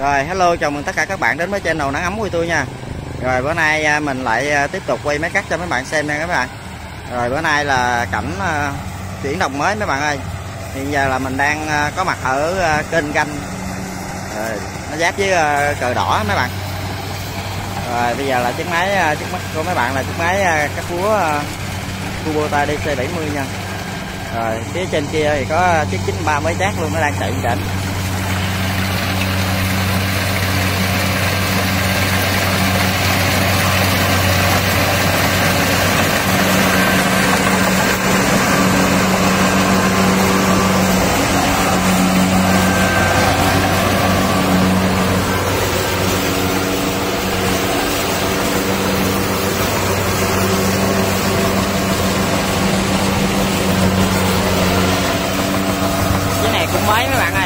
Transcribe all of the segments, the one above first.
Rồi, hello, chào mừng tất cả các bạn đến với channel Nắng Ấm của tôi nha. Rồi bữa nay mình lại tiếp tục quay máy cắt cho mấy bạn xem nha các bạn. Rồi bữa nay là cảnh chuyển đồng mới mấy bạn ơi. Hiện giờ là mình đang có mặt ở kênh Ganh, nó giáp với Cờ Đỏ mấy bạn. Rồi bây giờ là chiếc máy trước mắt của mấy bạn là chiếc máy cắt lúa Kubota DC70 nha. Rồi phía trên kia thì có chiếc 93 mới chát luôn, nó đang chạy cảnh. mới mấy bạn ơi.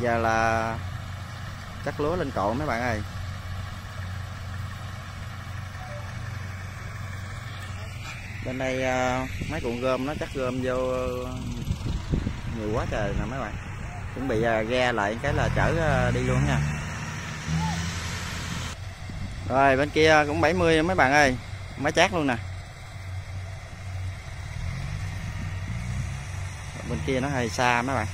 Giờ là cắt lúa lên cội mấy bạn ơi. Bên đây mấy cuộn gom nó chắc gom vô nhiều quá trời nè mấy bạn. Chuẩn bị ghe lại cái là chở đi luôn nha. Rồi bên kia cũng 70 mấy bạn ơi, máy chát luôn nè. Bên kia nó hơi xa mấy bạn.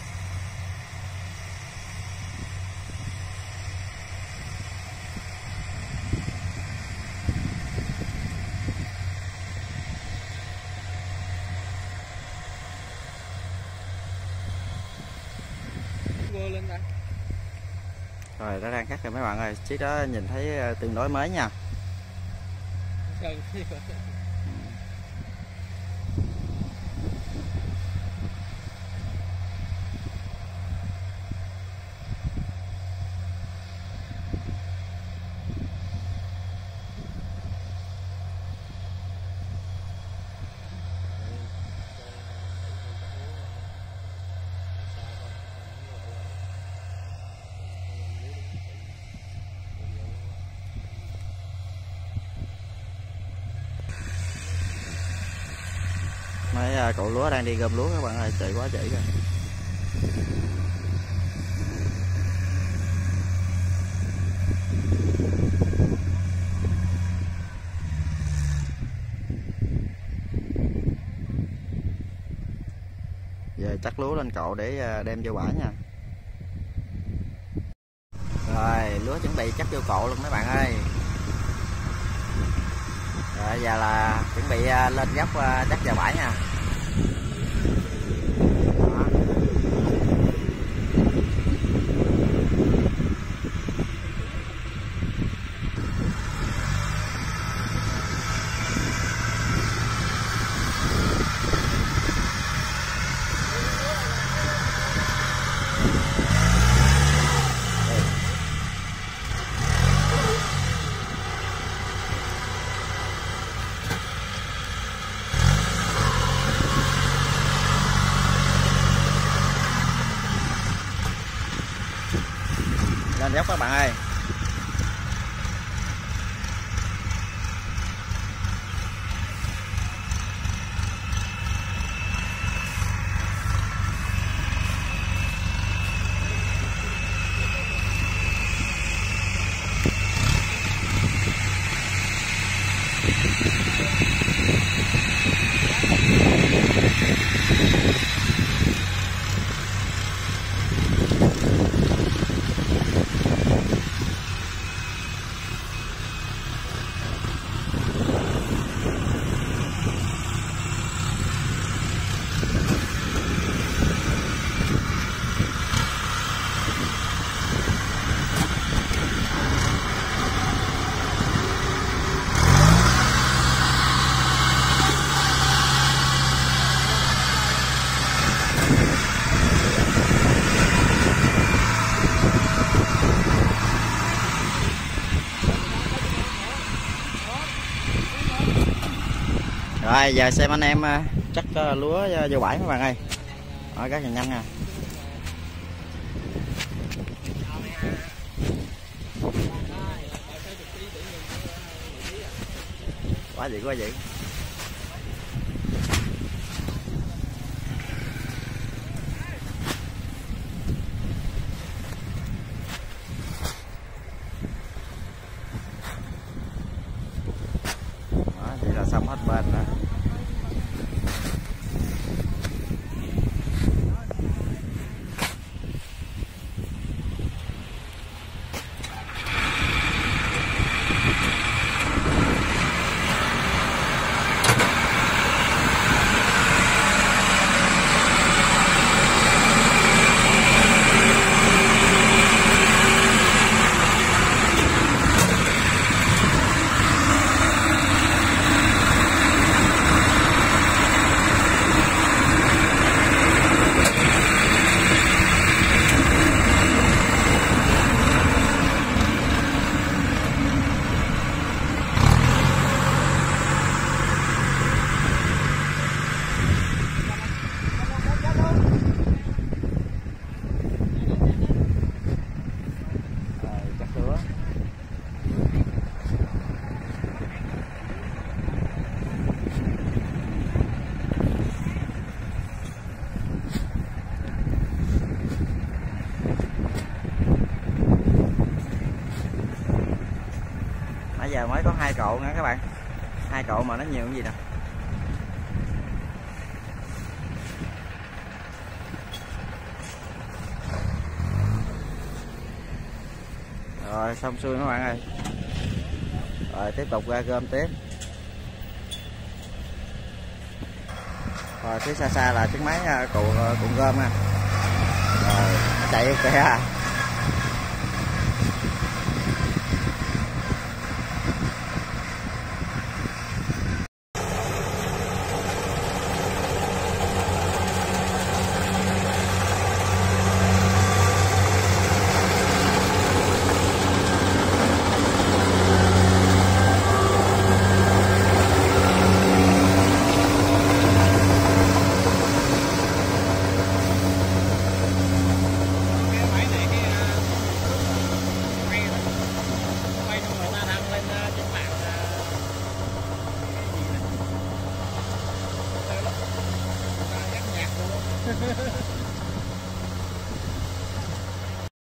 Rồi nó đang cắt rồi mấy bạn ơi, chiếc đó nhìn thấy tương đối mới nha. Mấy cậu lúa đang đi gom lúa các bạn ơi, chạy quá chạy rồi. Giờ chắc lúa lên cậu để đem vô bãi nha. Rồi lúa chuẩn bị chắc vô cậu luôn mấy bạn ơi. Rồi giờ là chuẩn bị lên gấp chắc vào bãi nha. Lên dốc các bạn ơi. Rồi giờ xem anh em chắc lúa vô bãi các bạn ơi. Rồi cắt nhanh nha. Quá vậy quá vậy. Xong hết bên đó. nãy giờ mới có 2 cộ nữa các bạn, 2 cộ mà nó nhiều cái gì nè. Rồi xong xuôi các bạn ơi, rồi tiếp tục ra gom tiếp. Rồi phía xa xa là chiếc máy cuộn gom nè, rồi nó chạy ok ha.